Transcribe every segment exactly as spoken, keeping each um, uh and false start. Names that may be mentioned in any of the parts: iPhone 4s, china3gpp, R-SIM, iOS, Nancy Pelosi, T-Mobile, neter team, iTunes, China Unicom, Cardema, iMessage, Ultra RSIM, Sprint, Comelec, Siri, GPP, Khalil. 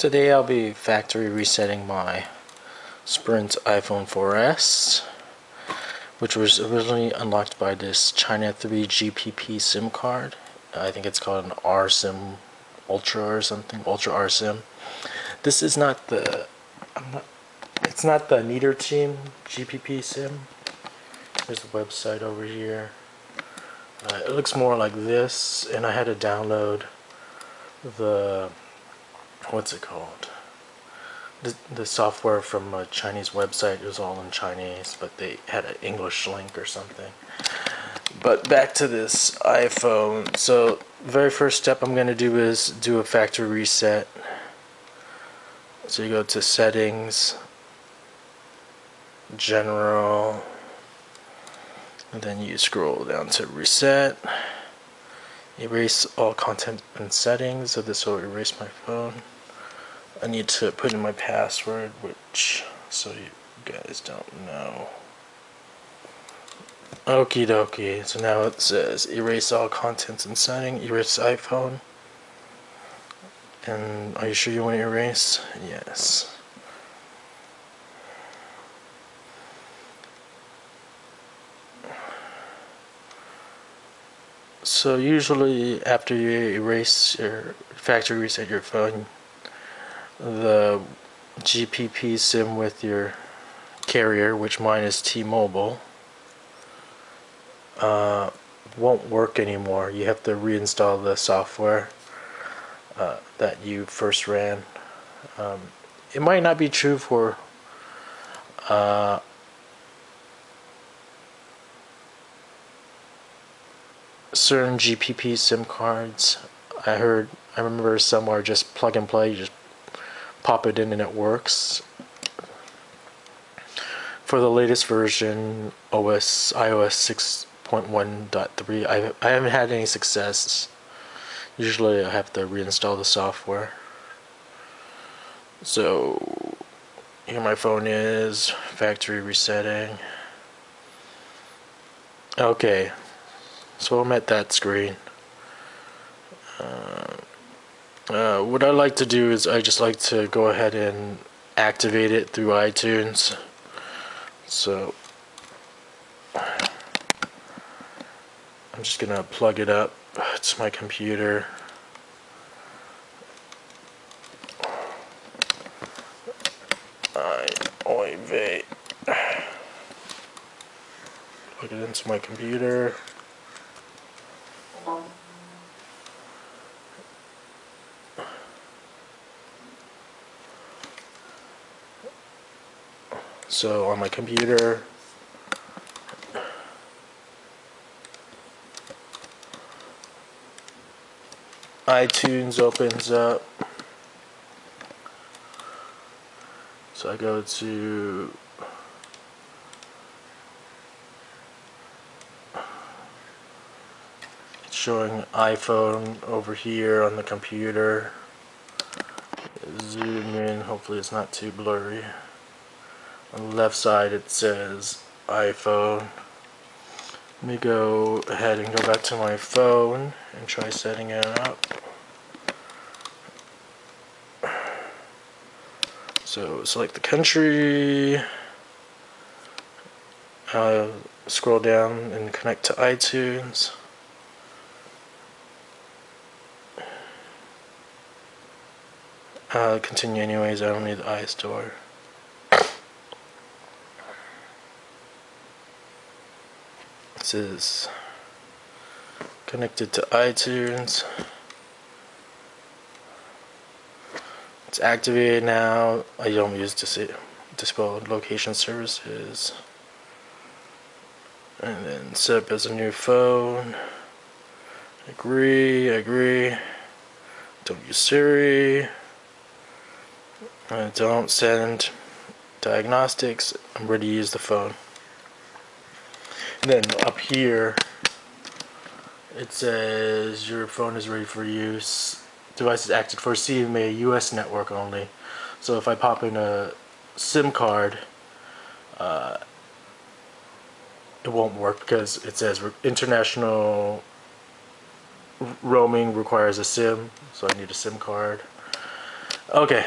Today I'll be factory resetting my Sprint iPhone four S, which was originally unlocked by this China three G P P SIM card. I think it's called an R SIM Ultra or something, Ultra R SIM. This is not the, I'm not, it's not the neter team G P P SIM. Here's the website over here. Uh, it looks more like this, and I had to download the What's it called? The, the software from a Chinese website. It was all in Chinese, but they had an English link or something. But back to this iPhone. So the very first step I'm going to do is do a factory reset. So you go to Settings, General, and then you scroll down to Reset. Erase all content and settings, so this will erase my phone. I need to put in my password, which, so you guys don't know. Okie dokie, so now it says erase all contents and settings, erase iPhone. And are you sure you want to erase? Yes. So usually after you erase your factory reset your phone, the G P P SIM with your carrier, which mine is T-Mobile, uh, won't work anymore. You have to reinstall the software uh, that you first ran. Um, it might not be true for uh, certain G P P SIM cards. I heard, I remember somewhere, just plug and play, you just pop it in and it works. For the latest version, O S iOS six point one point three, I, I haven't had any success. Usually I have to reinstall the software. So here my phone is, factory resetting. Okay. So I'm at that screen. Uh, uh, what I like to do is I just like to go ahead and activate it through iTunes. So I'm just gonna plug it up to my computer. I oivate. Plug it into my computer. So on my computer, iTunes opens up. So I go to it's showing iPhone over here on the computer. Zoom in, hopefully it's not too blurry. On the left side it says iPhone. Let me go ahead and go back to my phone and try setting it up. So select the country, uh, scroll down and connect to iTunes. Uh, continue anyways, I don't need the iStore. Is connected to iTunes. It's activated now. I don't use disable location services. And then set up as a new phone. Agree, agree. Don't use Siri. I don't send diagnostics. I'm ready to use the phone. Then up here it says your phone is ready for use. Device is active for C M A U S network only. So if I pop in a SIM card, uh, it won't work because it says international roaming requires a SIM. So I need a SIM card. Okay,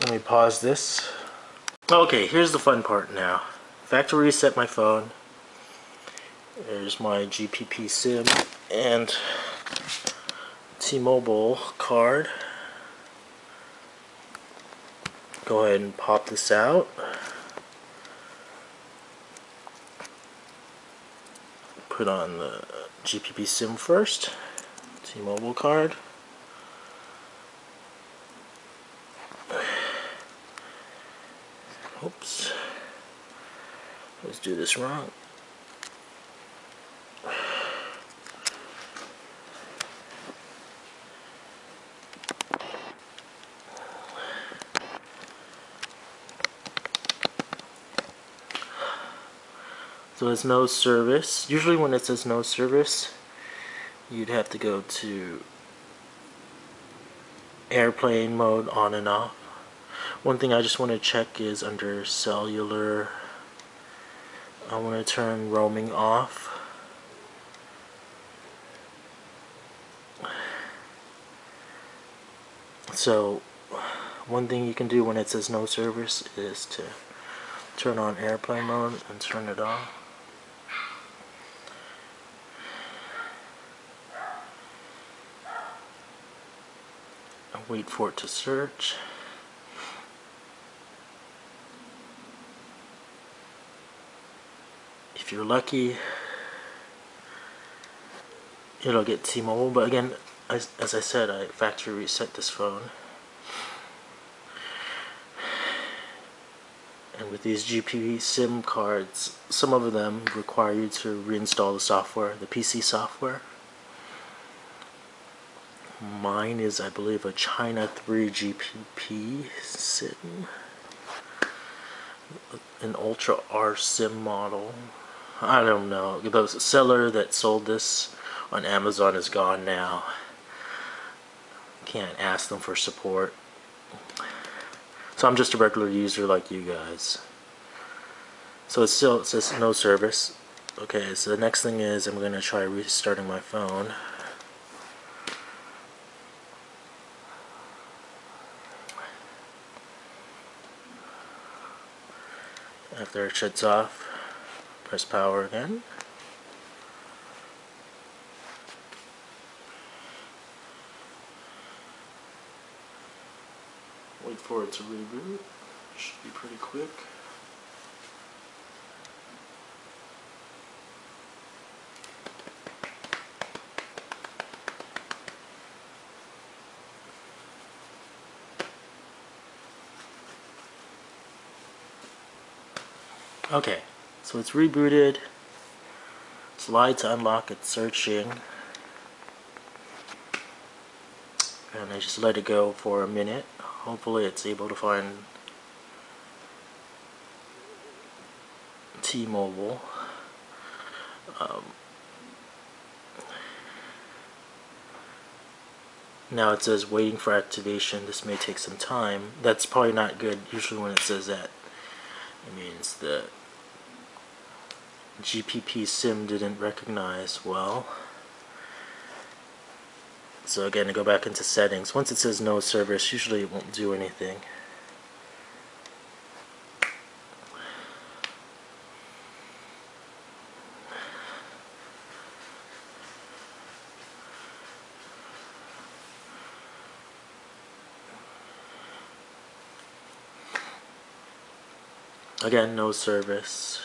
let me pause this. Okay, here's the fun part now. Factory reset my phone. There's my G P P SIM and T-Mobile card. Go ahead and pop this out. Put on the G P P SIM first, T-Mobile card. Oops. Let's do this wrong. So there's no service. Usually when it says no service, you'd have to go to airplane mode on and off. One thing I just want to check is under cellular, I want to turn roaming off. So one thing you can do when it says no service is to turn on airplane mode and turn it off. Wait for it to search. If you're lucky, it'll get T-Mobile, but again, as, as I said, I factory reset this phone. And with these G P P SIM cards, some of them require you to reinstall the software, the P C software. Mine is, I believe, a china three G P P SIM, an Ultra R SIM model. I don't know. The seller that sold this on Amazon is gone now. Can't ask them for support. So I'm just a regular user like you guys. So it's still, it says no service. Okay, so the next thing is I'm going to try restarting my phone. After it shuts off, press power again. Wait for it to reboot. It should be pretty quick. Okay, so it's rebooted. Slide to unlock, it's searching. And I just let it go for a minute. Hopefully it's able to find T-Mobile. Um, now it says waiting for activation. This may take some time. That's probably not good. Usually when it says that, it means the G P P SIM didn't recognize well. So again, to go back into settings, once it says no service, usually it won't do anything. Again, no service.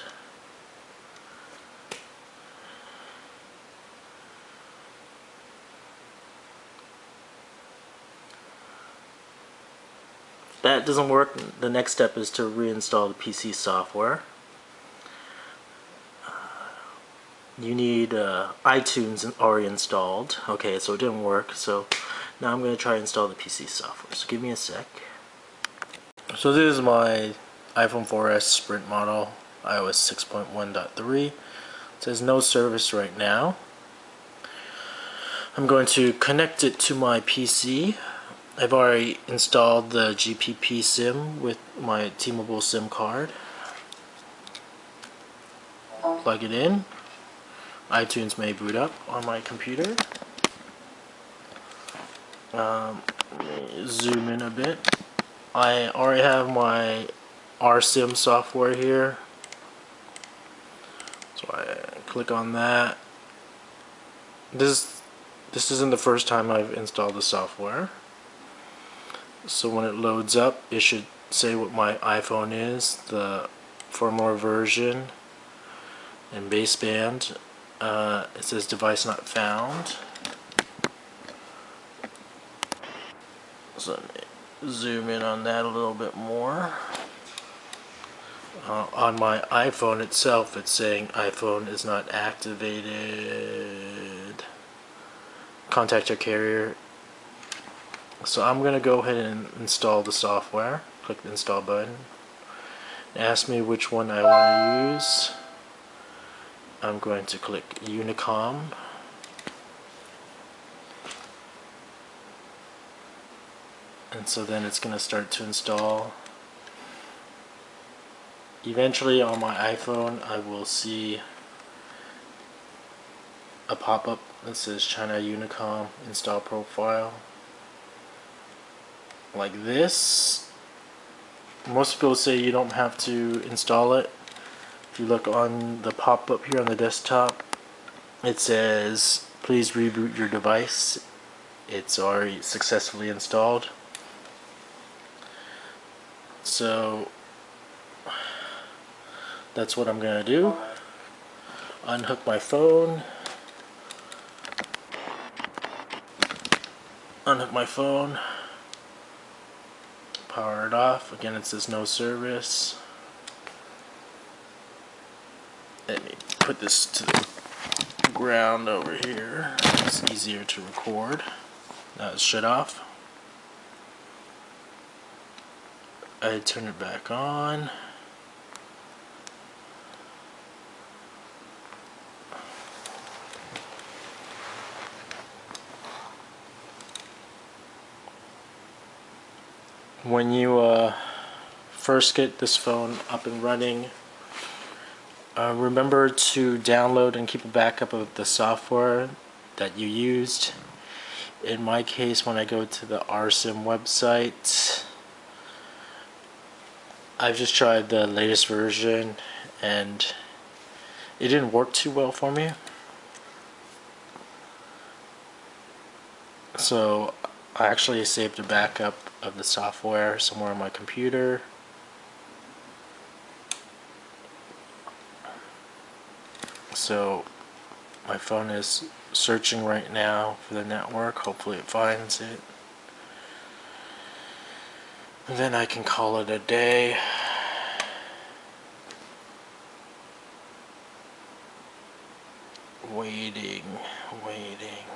If that doesn't work, the next step is to reinstall the P C software. Uh, you need uh, iTunes already installed. Okay, so it didn't work, so now I'm going to try and install the P C software. So give me a sec. So this is my iPhone four S Sprint model, iOS six point one point three. It says no service right now. I'm going to connect it to my P C. I've already installed the G P P SIM with my T-Mobile SIM card. Plug it in. iTunes may boot up on my computer. Um, zoom in a bit. I already have my R SIM software here, so I click on that. This this isn't the first time I've installed the software, so when it loads up it should say what my iPhone is, the firmware version and baseband. Uh, it says device not found. So let me zoom in on that a little bit more. Uh, on my iPhone itself, it's saying iPhone is not activated. Contact your carrier. So I'm going to go ahead and install the software. Click the install button. It asks me which one I want to use. I'm going to click Unicom. And so then it's going to start to install. Eventually on my iPhone I will see a pop-up that says China Unicom install profile. Like this. Most people say you don't have to install it. If you look on the pop-up here on the desktop, it says please reboot your device. It's already successfully installed. So that's what I'm gonna do. Unhook my phone. Unhook my phone. Power it off. Again, it says no service. Let me put this to the ground over here. It's easier to record. Now it's shut off. I turn it back on. When you uh, first get this phone up and running, uh, remember to download and keep a backup of the software that you used. In my case, when I go to the R SIM website, I've just tried the latest version and it didn't work too well for me. So I actually saved a backup of the software somewhere on my computer. So my phone is searching right now for the network. Hopefully it finds it. And then I can call it a day. Waiting, waiting.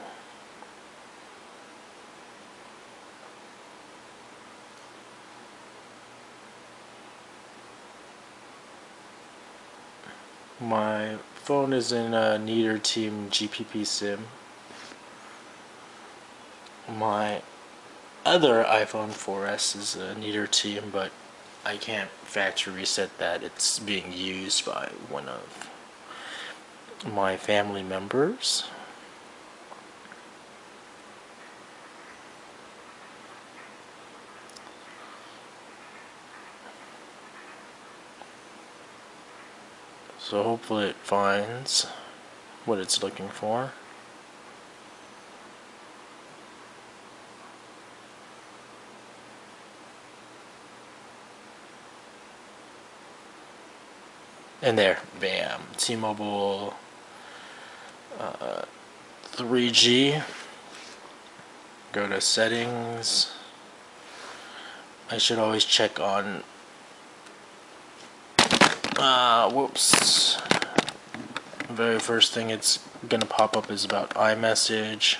My phone is in a neter team G P P SIM. My other iPhone four S is a neter team, but I can't factory reset that. It's being used by one of my family members. So hopefully it finds what it's looking for. And there, bam, T-Mobile uh, three G. Go to settings. I should always check on Uh, whoops. The very first thing it's going to pop up is about iMessage.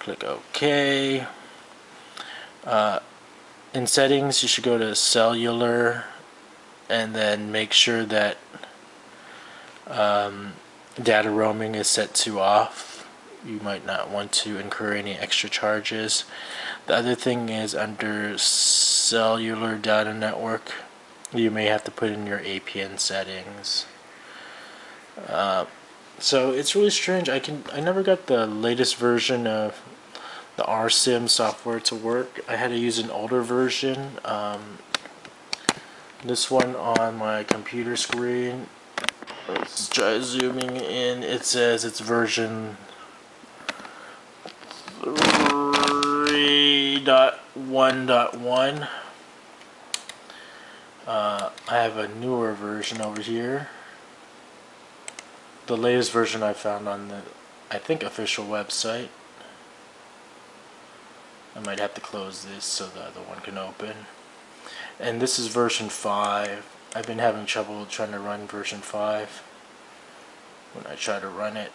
Click OK. Uh, in settings, you should go to cellular and then make sure that um, data roaming is set to off. You might not want to incur any extra charges. The other thing is under cellular data network, you may have to put in your A P N settings. Uh, so it's really strange. I can I never got the latest version of the R SIM software to work. I had to use an older version. Um, this one on my computer screen, let's try zooming in, it says it's version three point one point one. Uh, I have a newer version over here. The latest version I found on the, I think, official website. I might have to close this so the other one can open. And this is version five. I've been having trouble trying to run version five. When I try to run it,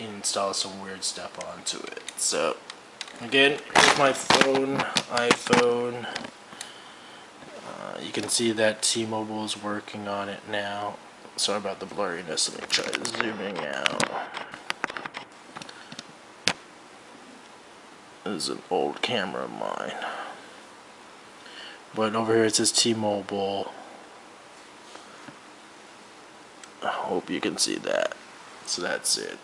it installs some weird stuff onto it. So, again, here's my phone, iPhone. You can see that T-Mobile is working on it now. Sorry about the blurriness. Let me try zooming out. This is an old camera of mine. But over here it says T-Mobile. I hope you can see that. So that's it.